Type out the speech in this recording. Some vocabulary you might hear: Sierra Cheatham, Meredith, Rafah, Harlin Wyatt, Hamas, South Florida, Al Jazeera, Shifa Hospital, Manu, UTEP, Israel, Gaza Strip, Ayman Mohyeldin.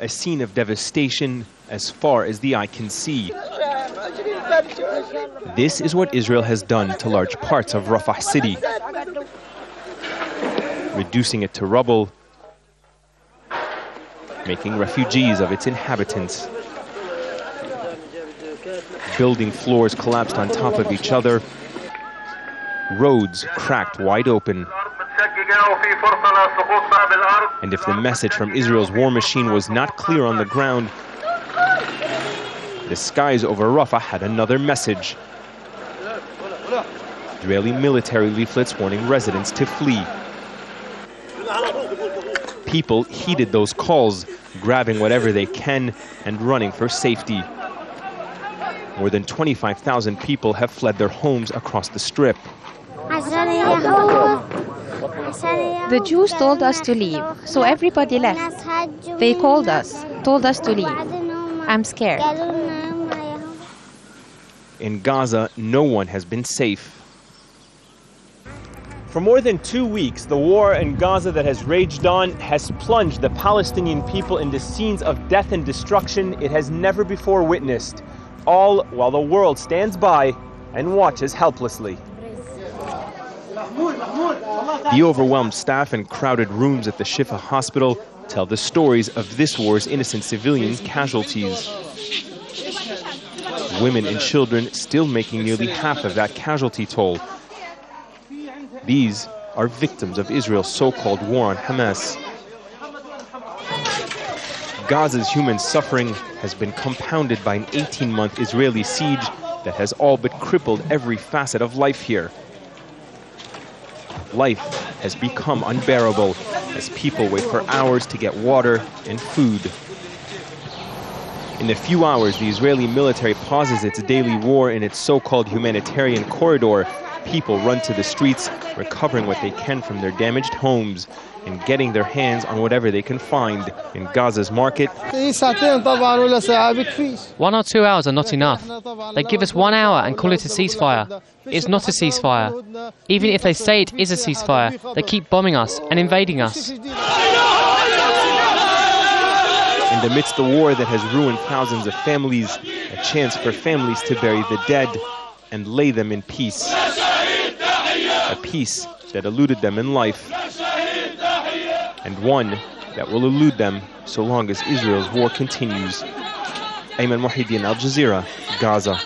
a scene of devastation as far as the eye can see. This is what Israel has done to large parts of Rafah city, reducing it to rubble, making refugees of its inhabitants. Building floors collapsed on top of each other, roads cracked wide open. And if the message from Israel's war machine was not clear on the ground, the skies over Rafah had another message. Israeli military leaflets warning residents to flee. People heeded those calls, grabbing whatever they can and running for safety. More than 25,000 people have fled their homes across the Strip. The Jews told us to leave, so everybody left. They called us, told us to leave. I'm scared. In Gaza, no one has been safe. For more than 2 weeks, the war in Gaza that has raged on has plunged the Palestinian people into scenes of death and destruction it has never before witnessed, all while the world stands by and watches helplessly. The overwhelmed staff and crowded rooms at the Shifa Hospital tell the stories of this war's innocent civilian casualties. Women and children still making nearly half of that casualty toll. These are victims of Israel's so-called war on Hamas. Gaza's human suffering has been compounded by an 18-month Israeli siege that has all but crippled every facet of life here. Life has become unbearable as people wait for hours to get water and food. In a few hours, the Israeli military pauses its daily war in its so-called humanitarian corridor. People run to the streets, recovering what they can from their damaged homes and getting their hands on whatever they can find in Gaza's market. 1 or 2 hours are not enough. They give us 1 hour and call it a ceasefire. It's not a ceasefire. Even if they say it is a ceasefire, they keep bombing us and invading us. And amidst the war that has ruined thousands of families, a chance for families to bury the dead and lay them in peace. A peace that eluded them in life, and one that will elude them so long as Israel's war continues. Ayman Mohyeldin, Al Jazeera, Gaza.